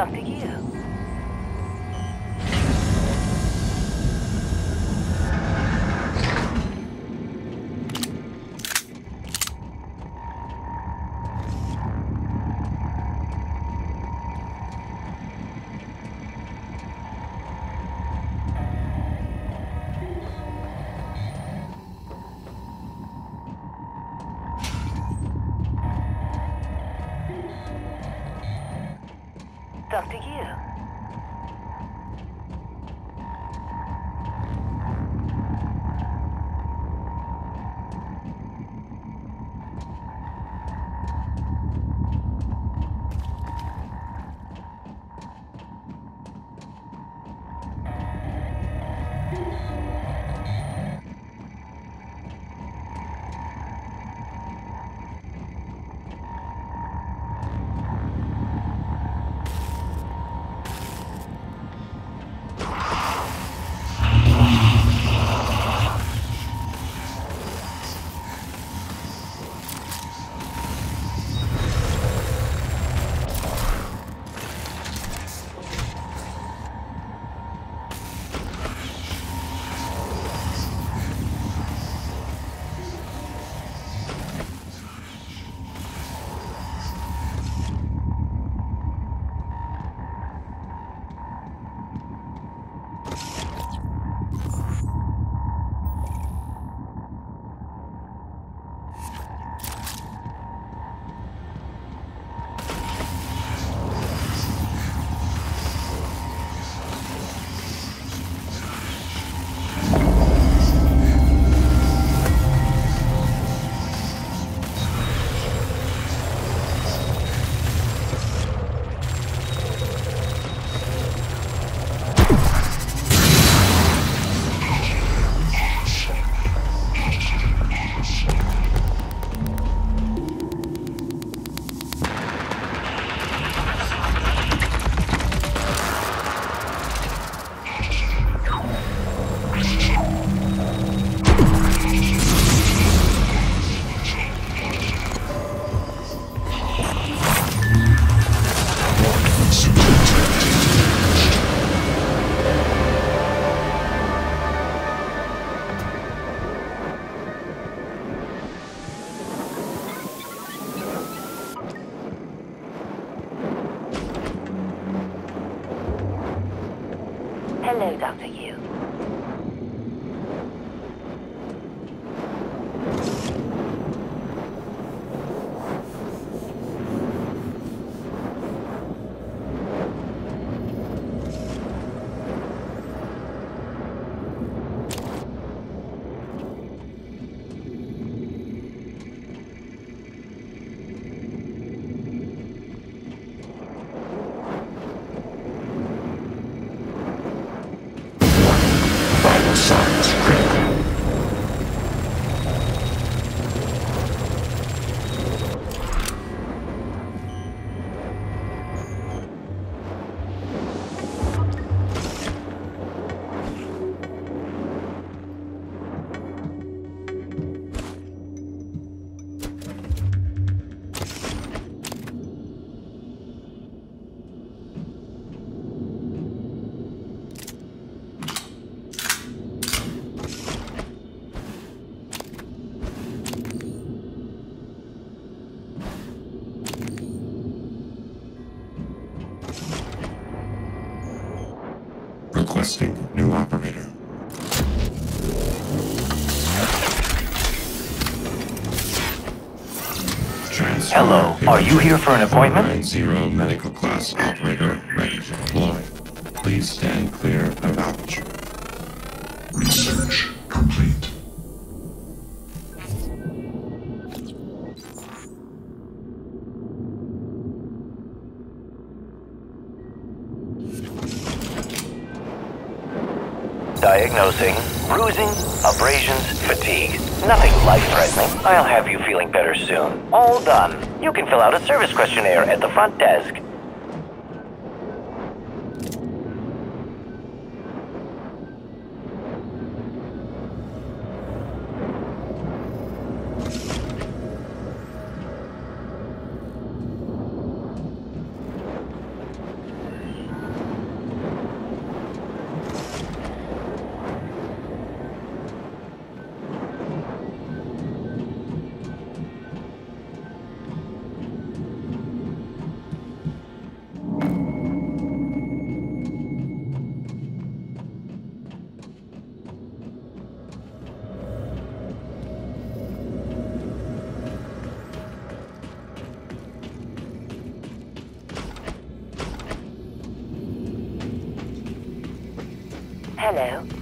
Dr. Yu. Dr. Yu. Hello, Dr. Yu. Requesting new operator. Transfer. Hello, are you here for an appointment? 90 medical class operator ready to deploy. Please stand clear of outage. Research complete. Diagnosing, bruising, abrasions, fatigue. Nothing life-threatening. I'll have you feeling better soon. All done. You can fill out a service questionnaire at the front desk. Hello.